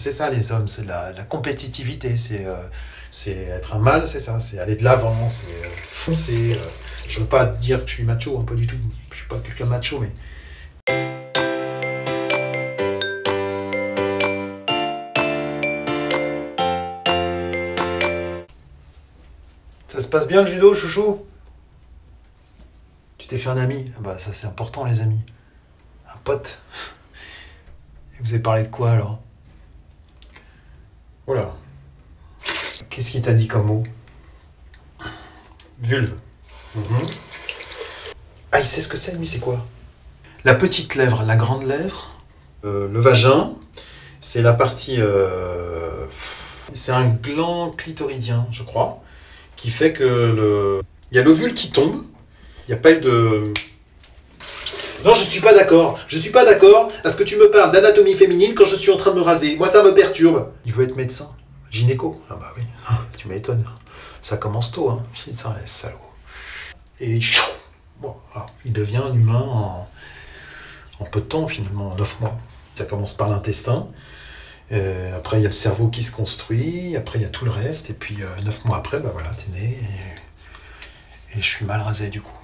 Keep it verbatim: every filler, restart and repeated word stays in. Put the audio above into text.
C'est ça les hommes, c'est la, la compétitivité, c'est euh, c'est être un mâle, c'est ça, c'est aller de l'avant, c'est euh, foncer. Euh, je veux pas dire que je suis macho, hein, pas du tout, je suis pas quelqu'un macho, mais... Ça se passe bien le judo, chouchou? Tu t'es fait un ami? Ah bah ça c'est important les amis. Un pote. Et vous avez parlé de quoi alors? Voilà. Qu'est-ce qu'il t'a dit comme mot? Vulve. Mm-hmm. Ah, il sait ce que c'est, lui, c'est quoi? La petite lèvre, la grande lèvre. Euh, le vagin, c'est la partie... Euh, c'est un gland clitoridien, je crois, qui fait que le... Il y a l'ovule qui tombe, il n'y a pas eu de... Non, je suis pas d'accord. Je suis pas d'accord à ce que tu me parles d'anatomie féminine quand je suis en train de me raser. Moi, ça me perturbe. Il veut être médecin. Gynéco. Ah bah oui, tu m'étonnes. Ça commence tôt, hein. Putain, les salauds. Et bon, alors, il devient un humain en... en peu de temps, finalement, en neuf mois. Ça commence par l'intestin. Euh, après, il y a le cerveau qui se construit. Après, il y a tout le reste. Et puis, neuf mois après, bah voilà, t'es né. Et... et je suis mal rasé, du coup.